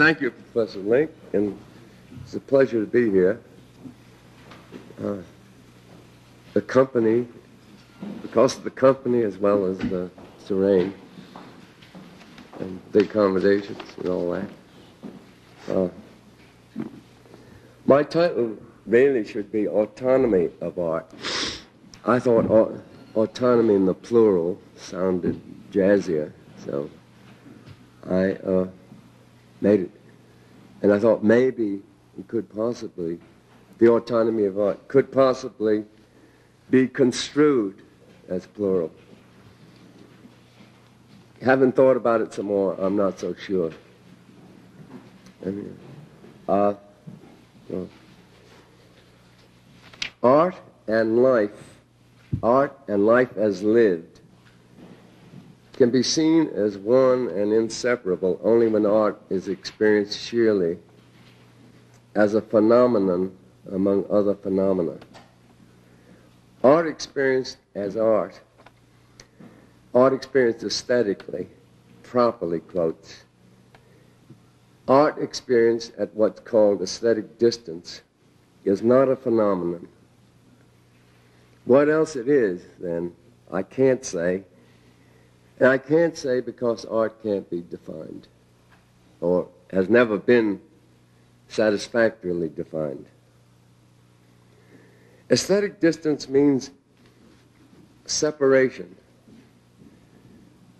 Thank you, Professor Link, and it's a pleasure to be here. The company, because of the company as well as the terrain and the accommodations and all that. My title really should be Autonomy of Art. I thought autonomy in the plural sounded jazzier, so I made it. And I thought maybe it could possibly, the autonomy of art could possibly be construed as plural. Haven't thought about it some more, I'm not so sure. Art and life as lived can be seen as one and inseparable only when art is experienced sheerly as a phenomenon among other phenomena. Art experienced as art, art experienced aesthetically, properly quotes, art experienced at what's called aesthetic distance is not a phenomenon. What else it is, then, I can't say. And I can't say because art can't be defined or has never been satisfactorily defined. Aesthetic distance means separation,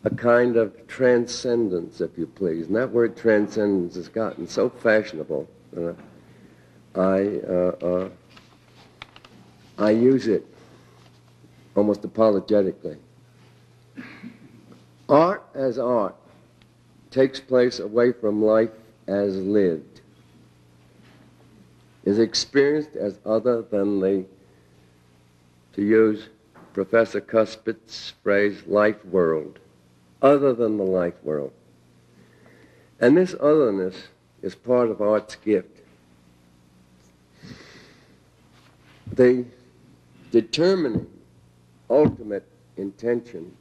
a kind of transcendence, if you please. And that word transcendence has gotten so fashionable that I use it almost apologetically. Art as art takes place away from life as lived, is experienced as other than the, to use Professor Kuspit's phrase, life world, other than the life world. And this otherness is part of art's gift. The determining ultimate intention,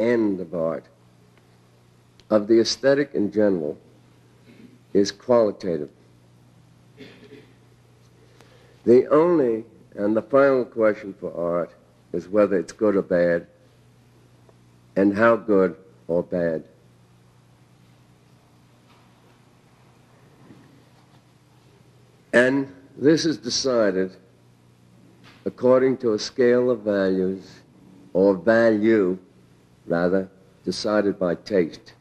end of art, of the aesthetic in general, is qualitative. The only and the final question for art is whether it's good or bad, and how good or bad. And this is decided according to a scale of values, or value, rather, decided by taste.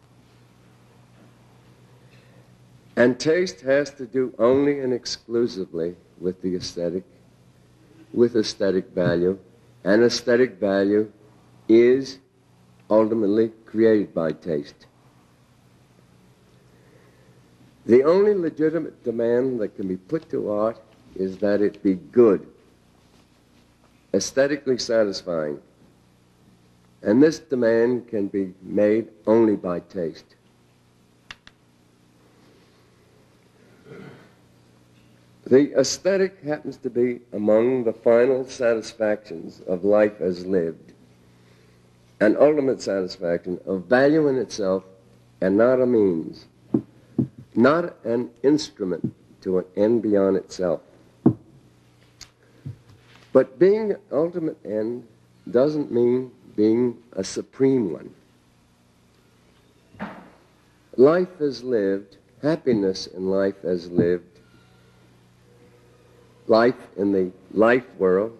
And taste has to do only and exclusively with the aesthetic, with aesthetic value, and aesthetic value is ultimately created by taste. The only legitimate demand that can be put to art is that it be good, aesthetically satisfying. And this demand can be made only by taste. The aesthetic happens to be among the final satisfactions of life as lived, an ultimate satisfaction of value in itself and not a means, not an instrument to an end beyond itself. But being an ultimate end doesn't mean being a supreme one. Life as lived, happiness in life as lived, life in the life world,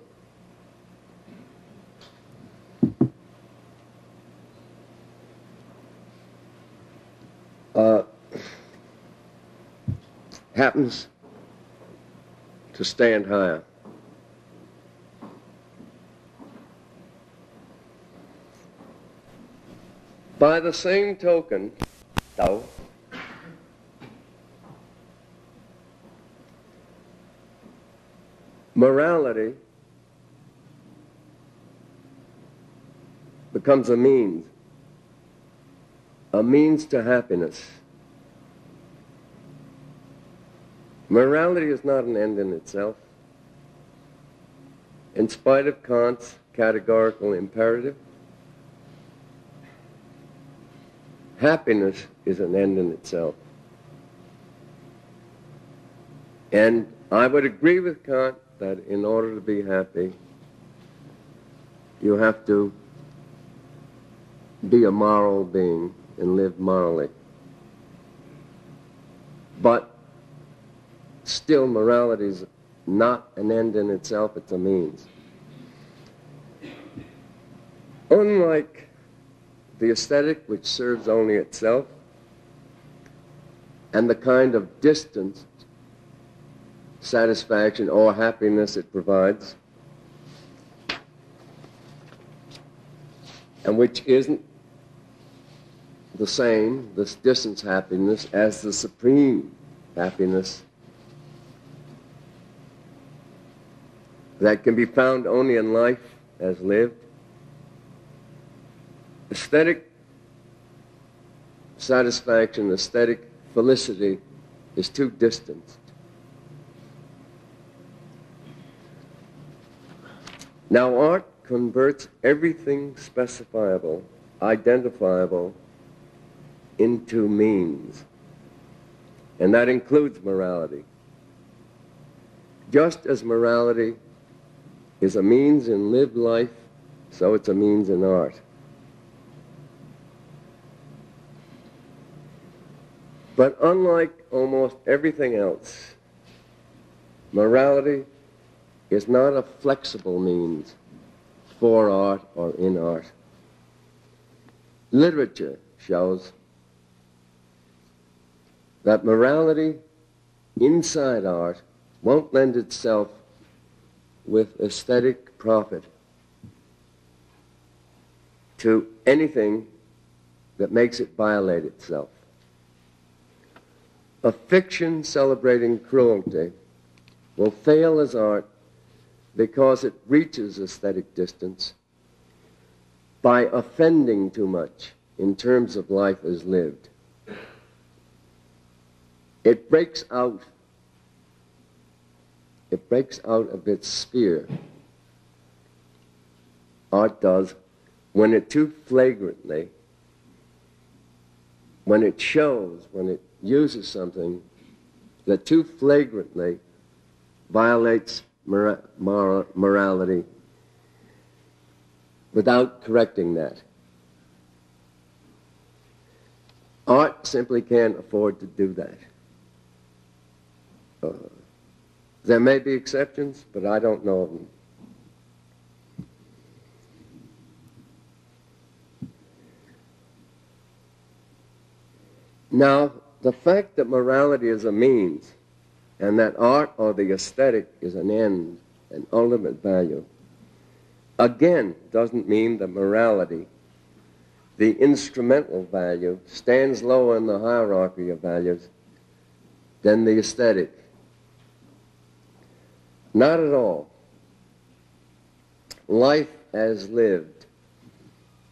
happens to stand higher. By the same token, though, morality becomes a means to happiness. Morality is not an end in itself. In spite of Kant's categorical imperative, happiness is an end in itself. And I would agree with Kant that in order to be happy, you have to be a moral being and live morally. But still, morality is not an end in itself, it's a means. Unlike the aesthetic, which serves only itself, and the kind of distance, satisfaction, or happiness it provides, and which isn't the same, this distance happiness, as the supreme happiness that can be found only in life as lived. Aesthetic satisfaction, aesthetic felicity is too distanced. Now, art converts everything specifiable, identifiable, into means. And that includes morality. Just as morality is a means in lived life, so it's a means in art. But unlike almost everything else, morality is not a flexible means for art or in art. Literature shows that morality inside art won't lend itself with aesthetic profit to anything that makes it violate itself. A fiction celebrating cruelty will fail as art because it reaches aesthetic distance by offending too much in terms of life as lived. It breaks out of its sphere, art does, when it too flagrantly, when it shows, when it uses something that too flagrantly violates morality without correcting that. Art simply can't afford to do that. There may be exceptions, but I don't know of them. Now, the fact that morality is a means and that art or the aesthetic is an end, an ultimate value, again doesn't mean that morality, the instrumental value, stands lower in the hierarchy of values than the aesthetic. Not at all. Life as lived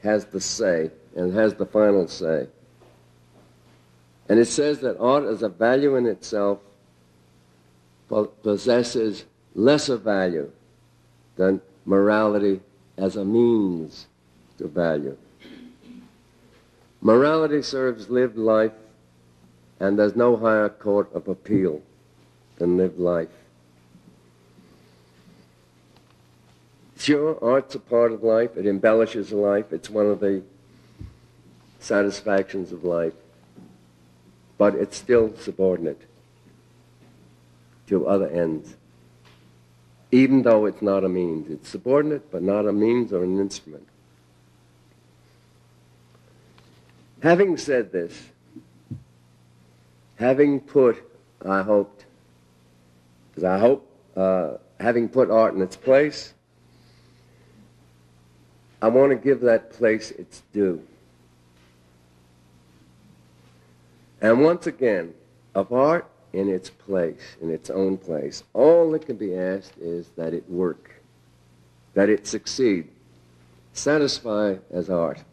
has the say and has the final say. And it says that art as a value in itself possesses lesser value than morality as a means to value. Morality serves lived life, and there's no higher court of appeal than lived life. Sure, art's a part of life, it embellishes life, it's one of the satisfactions of life, but it's still subordinate to other ends, even though it's not a means. It's subordinate, but not a means or an instrument. Having said this, having put art in its place, I want to give that place its due. And once again, of art in its place, in its own place, all that can be asked is that it work, that it succeed, satisfy as art.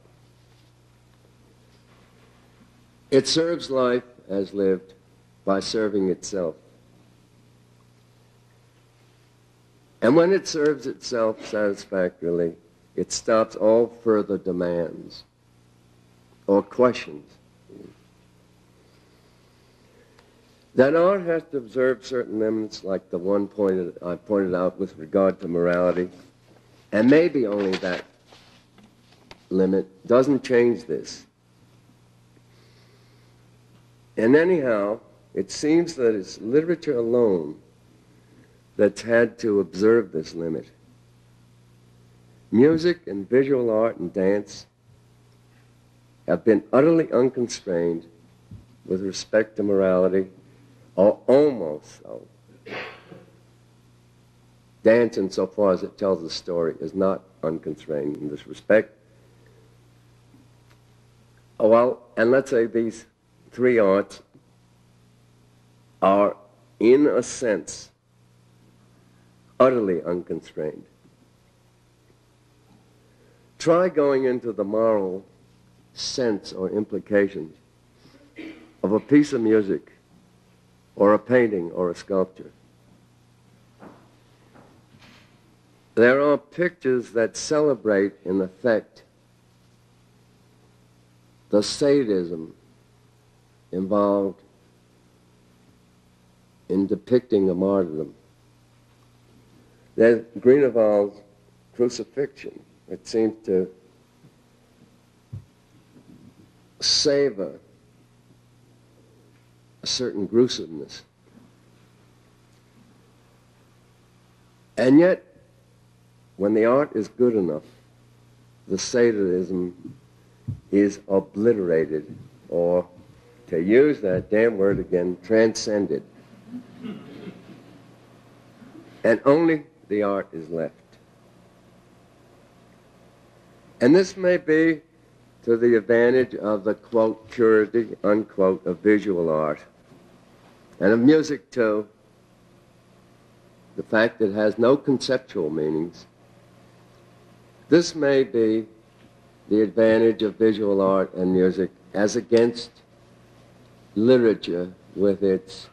It serves life as lived by serving itself. And when it serves itself satisfactorily, it stops all further demands or questions. Then art has to observe certain limits, like the one I pointed out with regard to morality, and maybe only that limit doesn't change this. And anyhow, it seems that it's literature alone that's had to observe this limit. Music and visual art and dance have been utterly unconstrained with respect to morality, or almost so. Dance, insofar as it tells a story, is not unconstrained in this respect. Oh, well, and let's say these three arts are, in a sense, utterly unconstrained. Try going into the moral sense or implications of a piece of music or a painting or a sculpture. There are pictures that celebrate, in effect, the sadism involved in depicting a martyrdom. There's Grünewald's crucifixion. It seems to savor a certain gruesomeness. And yet, when the art is good enough, the sadism is obliterated, or, to use that damn word again, transcended. And only the art is left. And this may be to the advantage of the, quote, purity, unquote, of visual art. And of music, too. The fact that it has no conceptual meanings. This may be the advantage of visual art and music as against literature with its,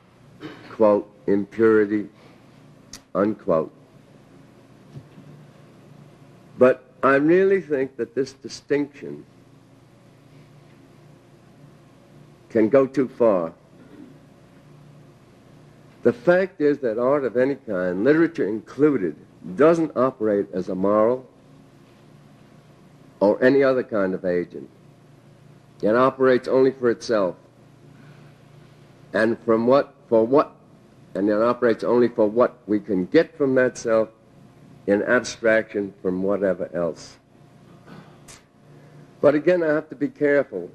quote, impurity, unquote. But I really think that this distinction can go too far. The fact is that art of any kind, literature included, doesn't operate as a moral or any other kind of agent. It operates only for itself. And it operates only for what we can get from that self in abstraction from whatever else. But again, I have to be careful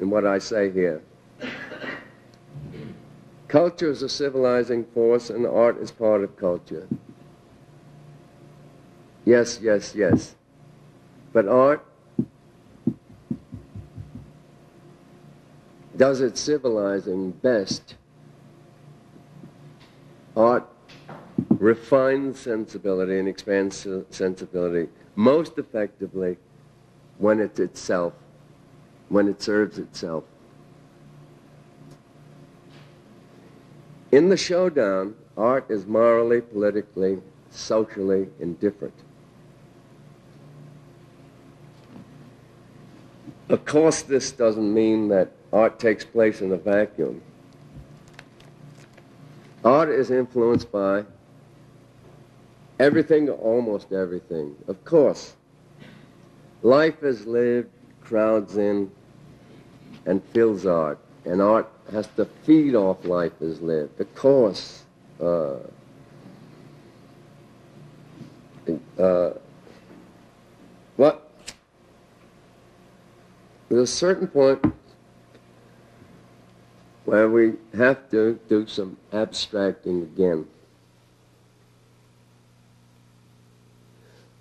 in what I say here. Culture is a civilizing force, and art is part of culture. Yes, yes, yes. But art does its civilizing best. Art refines sensibility and expands sensibility most effectively when it's itself, when it serves itself. In the showdown, art is morally, politically, socially indifferent. Of course, this doesn't mean that art takes place in a vacuum. Art is influenced by everything, almost everything. Of course, life is lived, crowds in, and fills art. And art has to feed off life as lived. Of course, what? There's a certain point where we have to do some abstracting again.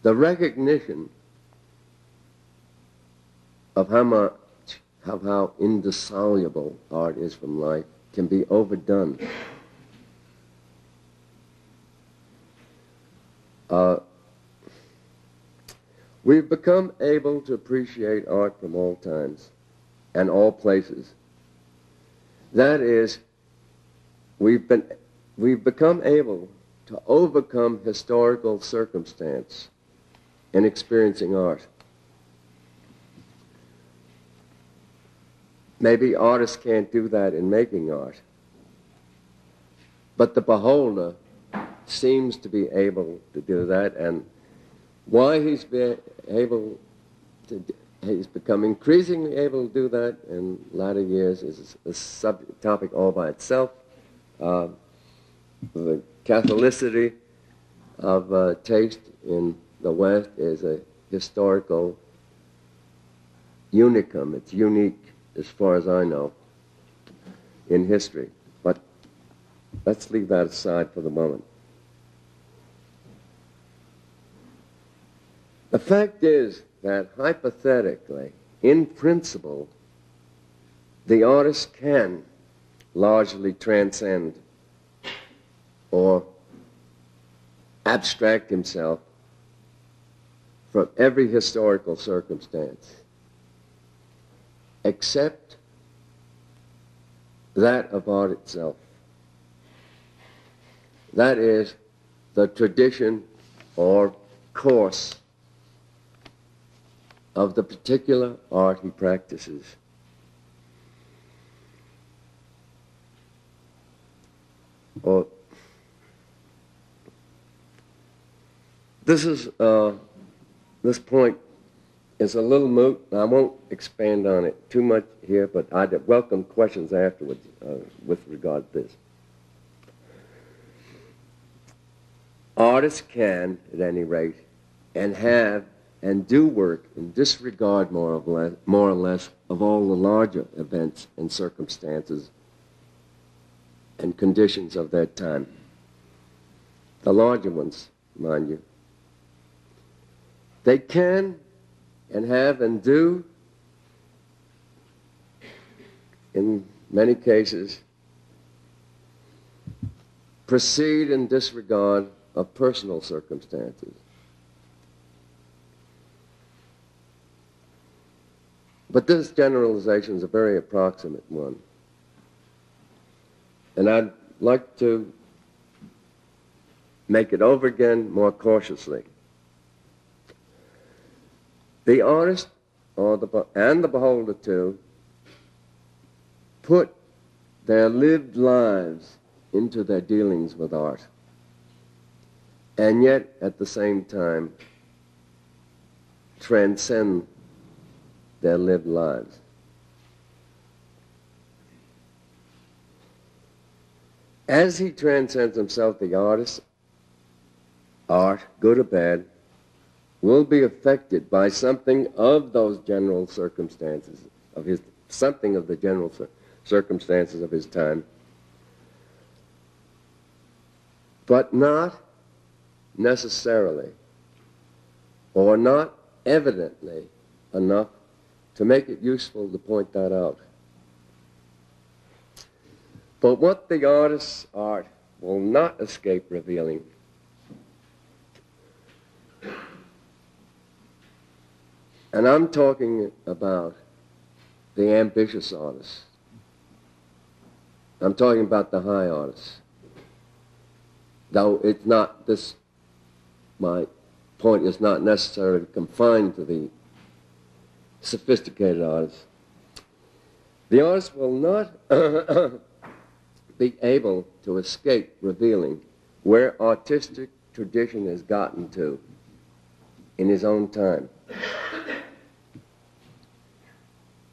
The recognition of how indissoluble art is from life can be overdone. We've become able to appreciate art from all times and all places. That is, we've become able to overcome historical circumstance in experiencing art. Maybe artists can't do that in making art. But the beholder seems to be able to do that, and why he's able to, he's become increasingly able to do that in latter years is a topic all by itself. The Catholicity of taste in the West is a historical unicum. It's unique, as far as I know, in history. But let's leave that aside for the moment. The fact is that hypothetically, in principle, the artist can largely transcend or abstract himself from every historical circumstance, except that of art itself. That is, the tradition or course of the particular art he practices. Or this is this point is a little moot. I won't expand on it too much here, but I'd welcome questions afterwards with regard to this. Artists can, at any rate, and have and do work in disregard more or less of all the larger events and circumstances and conditions of their time. The larger ones, mind you. They can and have and do, in many cases, proceed in disregard of personal circumstances. But this generalization is a very approximate one. And I'd like to make it over again more cautiously. The artist and the beholder, too, put their lived lives into their dealings with art. And yet, at the same time, transcend their lived lives. As he transcends himself, the artist, art, good or bad, will be affected by something of those general circumstances of his, something of the general circumstances of his time, but not necessarily or not evidently enough to make it useful to point that out. But what the artist's art will not escape revealing . And I'm talking about the ambitious artist. I'm talking about the high artist. Though it's not this, my point is not necessarily confined to the sophisticated artist. The artist will not be able to escape revealing where artistic tradition has gotten to in his own time.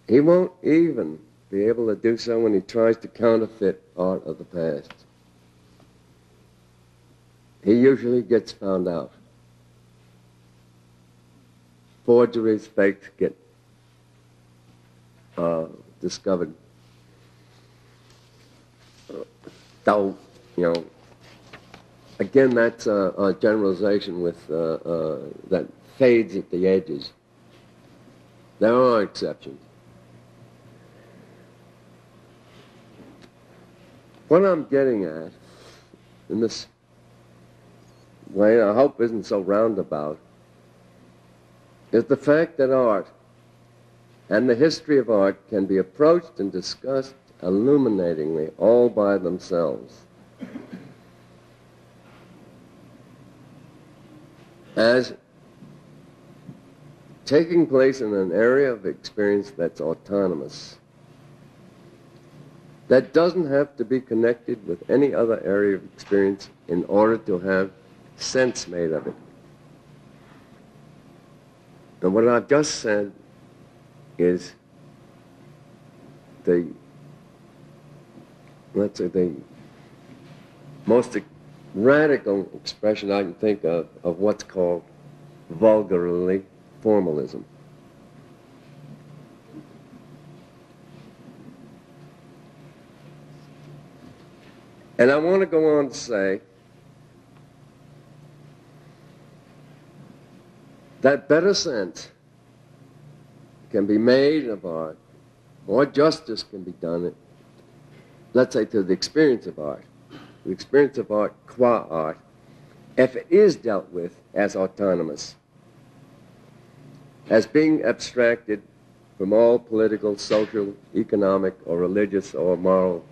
He won't even be able to do so when he tries to counterfeit art of the past. He usually gets found out. Forgeries, fakes get discovered. Though, you know, again, that's a generalization with that fades at the edges. There are exceptions. What I'm getting at, in this way I hope isn't so roundabout, is the fact that art and the history of art can be approached and discussed illuminatingly all by themselves, as taking place in an area of experience that's autonomous, That doesn't have to be connected with any other area of experience in order to have sense made of it. And what I've just said is the, let's say, the most radical expression I can think of what's called vulgarly formalism. And I want to go on to say that better sense can be made of art, more justice can be done, let's say, to the experience of art. The experience of art, qua art, if it is dealt with as autonomous, as being abstracted from all political, social, economic, or religious, or moral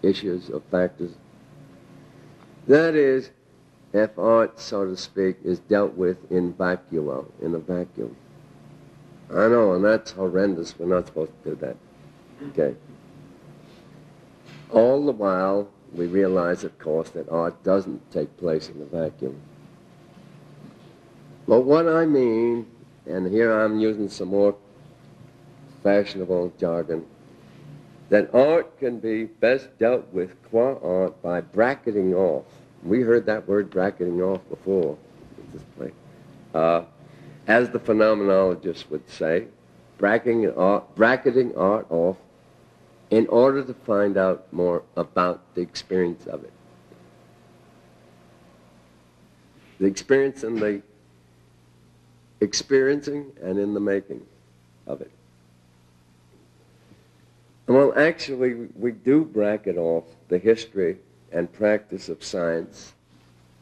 issues or factors. That is, if art, so to speak, is dealt with in vacuo, in a vacuum. I know, and that's horrendous. We're not supposed to do that. Okay. All the while, we realize, of course, that art doesn't take place in a vacuum. But what I mean, and here I'm using some more fashionable jargon, that art can be best dealt with, qua art, by bracketing off. We heard that word bracketing off before in this place. As the phenomenologist would say, bracketing art off in order to find out more about the experience of it. The experience in the experiencing and in the making of it. Well, actually, we do bracket off the history and practice of science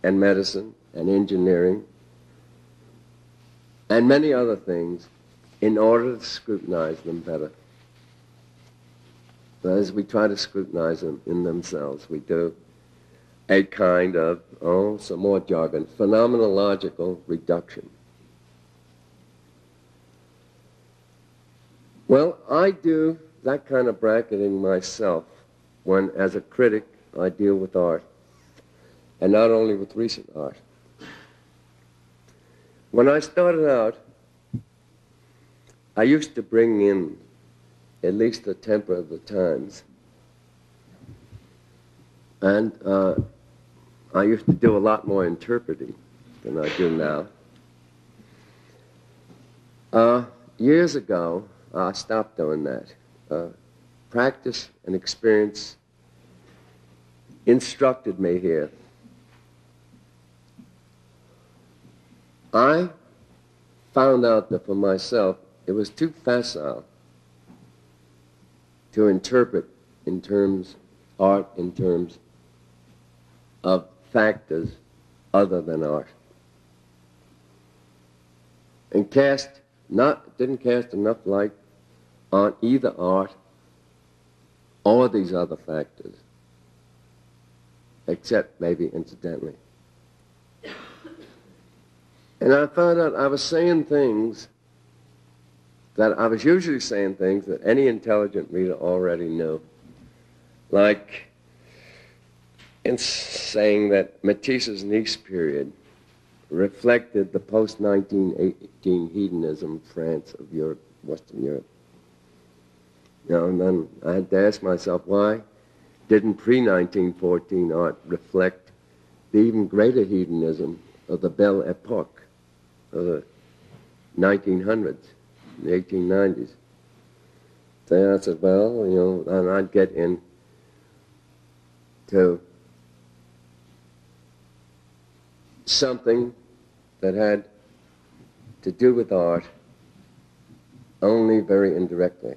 and medicine and engineering and many other things in order to scrutinize them better. As we try to scrutinize them in themselves, we do a kind of, oh, some more jargon, phenomenological reduction. Well, I do that kind of bracketing myself when, as a critic, I deal with art, and not only with recent art. When I started out, I used to bring in at least the temper of the times, and I used to do a lot more interpreting than I do now. Years ago, I stopped doing that. Practice and experience instructed me here. I found out that for myself it was too facile to interpret in terms, art in terms of factors other than art. And didn't cast enough light on either art or these other factors, except maybe incidentally. And I found out I was saying things that I was usually saying things that any intelligent reader already knew, like in saying that Matisse's Nice period reflected the post-1918 hedonism of France, of Europe, Western Europe. And then I had to ask myself, why didn't pre-1914 art reflect the even greater hedonism of the Belle Epoque of the 1900s, the 1890s? So I said, well, you know, and I'd get into something that had to do with art only very indirectly.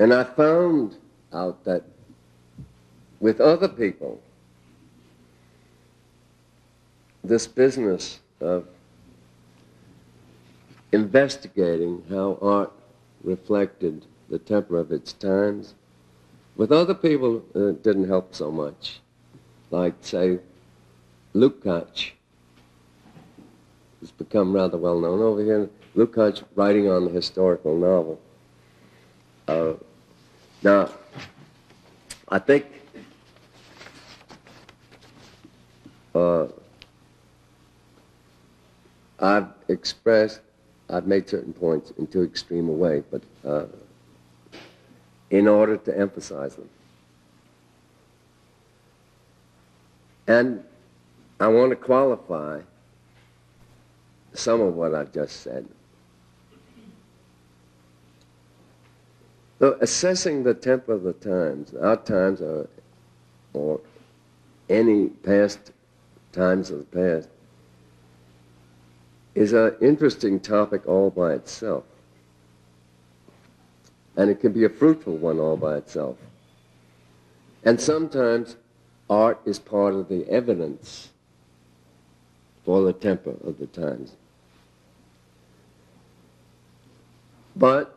And I found out that with other people, this business of investigating how art reflected the temper of its times, with other people it didn't help so much. Like, say, Lukács, has become rather well known over here. Lukács writing on the historical novel. Now, I think I've made certain points in too extreme a way, but in order to emphasize them. And I want to qualify some of what I've just said. So assessing the temper of the times, our times are, or any past times of the past, is an interesting topic all by itself. And it can be a fruitful one all by itself. And sometimes art is part of the evidence for the temper of the times. But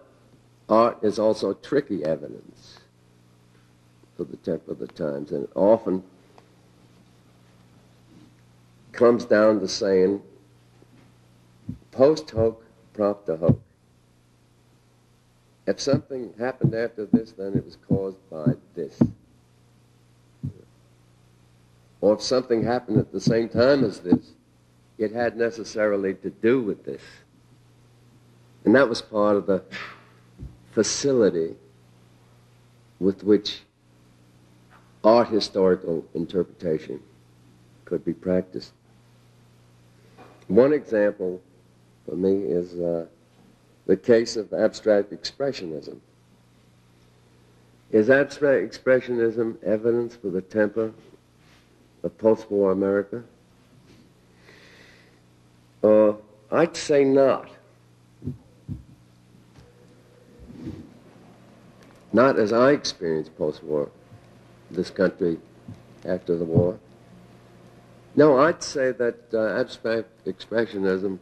art is also tricky evidence for the temper of the times, and it often comes down to saying, post hoc, propter hoc. If something happened after this, then it was caused by this. Or if something happened at the same time as this, it had necessarily to do with this. And that was part of the facility with which art historical interpretation could be practiced. One example for me is the case of abstract expressionism. Is abstract expressionism evidence for the temper of post-war America? I'd say not. Not as I experienced post-war, this country after the war. No, I'd say that abstract expressionism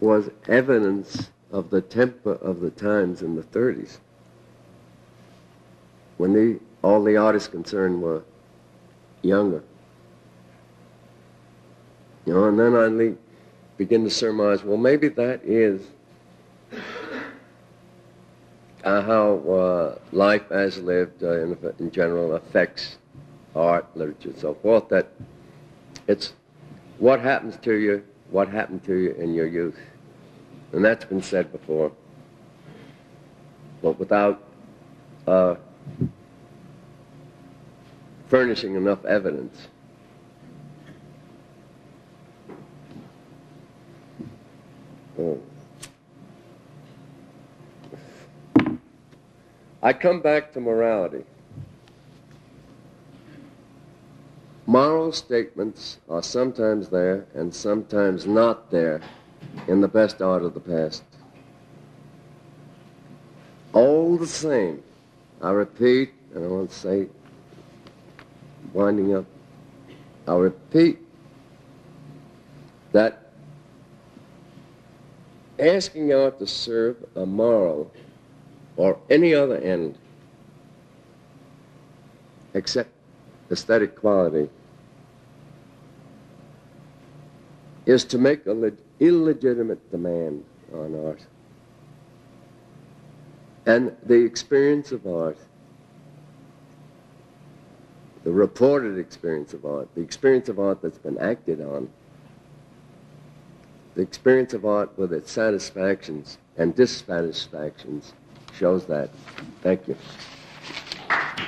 was evidence of the temper of the times in the 30s, when all the artists concerned were younger. You know, and then I begin to surmise, well, maybe that is how life as lived in general affects art, literature, and so forth. That it's what happens to you, what happened to you in your youth. And that's been said before. But without furnishing enough evidence. I come back to morality. Moral statements are sometimes there and sometimes not there in the best art of the past. All the same, I repeat, and I want to say, winding up, I repeat that asking art to serve a moral or any other end except aesthetic quality is to make an illegitimate demand on art. And the experience of art, the reported experience of art, the experience of art that's been acted on, the experience of art with its satisfactions and dissatisfactions shows that. Thank you.